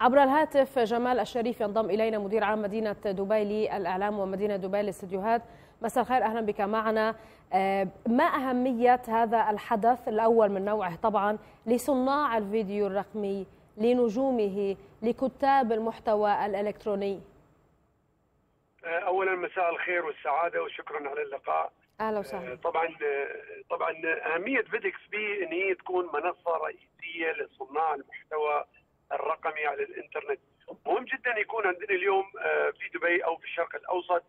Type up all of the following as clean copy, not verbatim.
عبر الهاتف جمال الشريف ينضم إلينا مدير عام مدينة دبي للإعلام ومدينة دبي للاستديوهات. مساء الخير، أهلا بك معنا. ما أهمية هذا الحدث الأول من نوعه طبعا لصناع الفيديو الرقمي، لنجومه، لكتاب المحتوى الإلكتروني؟ أولا مساء الخير والسعادة وشكرا على اللقاء. أهلا وسهلا. طبعا أهمية فيديكس بي أن هي تكون منصة رئيسية لصناع المحتوى الرقمي على الانترنت. مهم جدا يكون عندنا اليوم في دبي او في الشرق الاوسط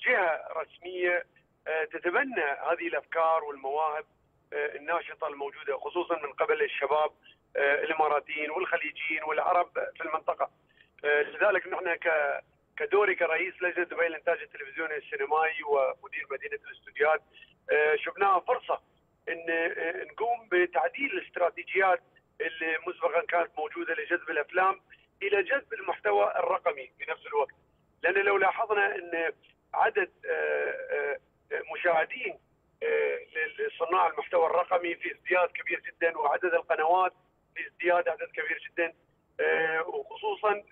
جهه رسميه تتبنى هذه الافكار والمواهب الناشطه الموجوده، خصوصا من قبل الشباب الاماراتيين والخليجيين والعرب في المنطقه. لذلك نحن كدوري كرئيس لجنه دبي للانتاج التلفزيوني السينمائي ومدير مدينه الاستوديوهات شفناها فرصه ان نقوم بتعديل الاستراتيجيات اللي مسبقا كانت موجوده لجذب الافلام الى جذب المحتوى الرقمي في نفس الوقت، لان لو لاحظنا ان عدد مشاهدين لصناع المحتوى الرقمي في ازدياد كبير جدا، وعدد القنوات في ازدياد عدد كبير جدا، وخصوصا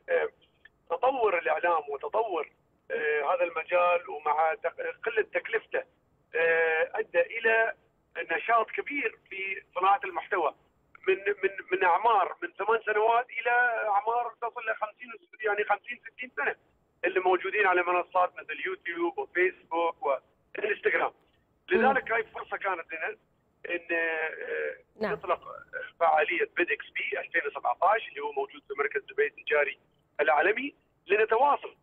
تطور الاعلام وتطور هذا المجال ومع قله تكلفته ادى الى نشاط كبير في صناعه المحتوى من اعمار من 8 سنوات الى اعمار تصل ل 50 60 سنه اللي موجودين على منصات مثل يوتيوب وفيسبوك وانستغرام. لذلك هاي فرصه كانت لنا ان نطلق فعاليه فيديكس بي 2017 اللي هو موجود في مركز دبي التجاري العالمي، لنتواصل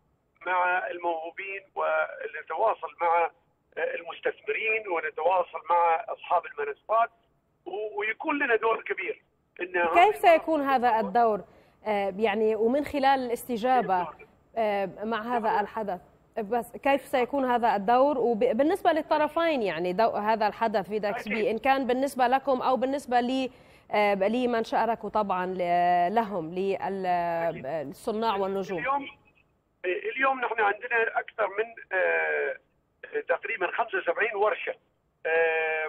مع الموهوبين ولنتواصل مع المستثمرين ونتواصل مع اصحاب المنصات، ويكون لنا دور كبير. كيف سيكون هذا الدور يعني ومن خلال الاستجابة مع هذا الحدث، بس كيف سيكون هذا الدور وبالنسبة للطرفين يعني ضوء هذا الحدث في فيديكس بي، إن كان بالنسبة لكم أو بالنسبة لمن شاركوا طبعا لهم للصناع والنجوم؟ اليوم نحن عندنا أكثر من تقريبا 75 ورشة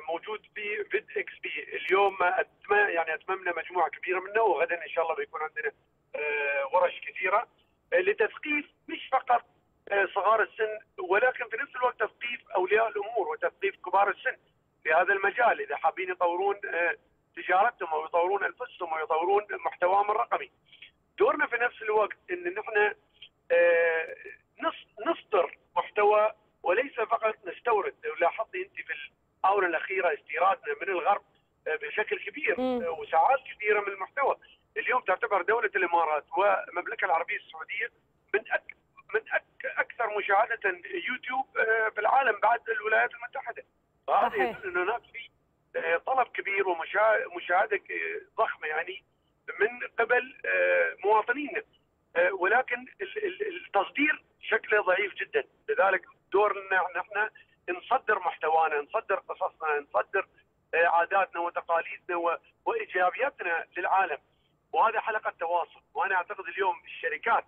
موجود في فيديكس بي. اليوم اتممنا مجموعه كبيره منه، وغدا ان شاء الله بيكون عندنا ورش كثيره لتثقيف مش فقط صغار السن، ولكن في نفس الوقت تثقيف اولياء الامور وتثقيف كبار السن في هذا المجال اذا حابين يطورون تجارتهم او يطورون انفسهم ويطورون محتواهم الرقمي. دورنا في نفس الوقت ان نحن نصدر محتوى وليس فقط نستورد. لو لاحظتي انت في الآونة الأخيرة استيرادنا من الغرب بشكل كبير وساعات كبيرة من المحتوى. اليوم تعتبر دولة الإمارات والمملكة العربية السعودية من أكثر مشاهدة يوتيوب في العالم بعد الولايات المتحدة. فهذا يدل أن هناك في طلب كبير ومشاهدة ضخمة يعني من قبل مواطنينا، ولكن التصدير شكله ضعيف جدا. لذلك دورنا نحن نصدر محتوانا، نصدر قصصنا، نصدر عاداتنا وتقاليدنا وايجابياتنا للعالم، وهذا حلقه تواصل. وانا اعتقد اليوم الشركات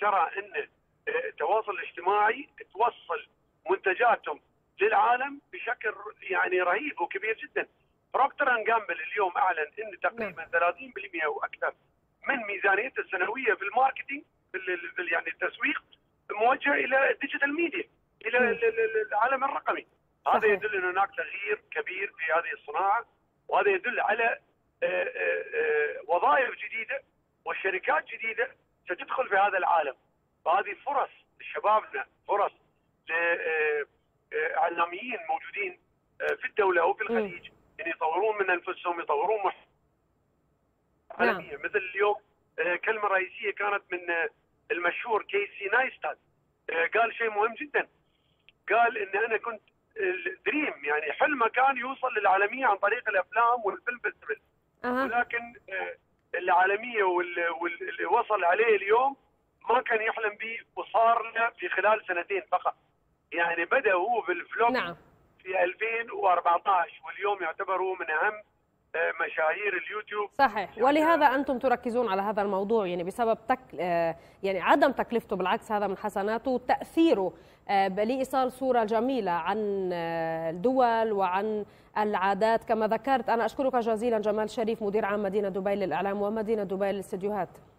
ترى ان التواصل الاجتماعي توصل منتجاتهم للعالم بشكل يعني رهيب وكبير جدا. بروكتر اند جامبل اليوم اعلن ان تقريبا 30% واكثر من ميزانيته السنويه في الماركتينج يعني التسويق موجه الى الديجيتال ميديا، الى العالم الرقمي. هذا يدل ان هناك تغيير كبير في هذه الصناعه، وهذا يدل على وظائف جديده وشركات جديده ستدخل في هذا العالم. فهذه فرص لشبابنا، فرص لاعلاميين موجودين في الدوله وفي الخليج ان يطورون من انفسهم، يطورون عالميه. مثل اليوم كلمه رئيسيه كانت من المشهور كيسي نايستاد، قال شيء مهم جدا. قال ان انا كنت دريم يعني حلمه كان يوصل للعالميه عن طريق الافلام والفيلم فيستيفال، ولكن العالميه واللي وصل عليه اليوم ما كان يحلم به، وصار له في خلال 2 سنين فقط. يعني بدا هو بالفلوب في 2014، واليوم يعتبر هو من اهم مشاهير اليوتيوب. صحيح، ولهذا انتم تركزون على هذا الموضوع يعني بسبب يعني عدم تكلفته، بالعكس هذا من حسناته وتاثيره لايصال صوره جميله عن الدول وعن العادات كما ذكرت. انا اشكرك جزيلا جمال شريف مدير عام مدينه دبي للاعلام ومدينه دبي للاستديوهات.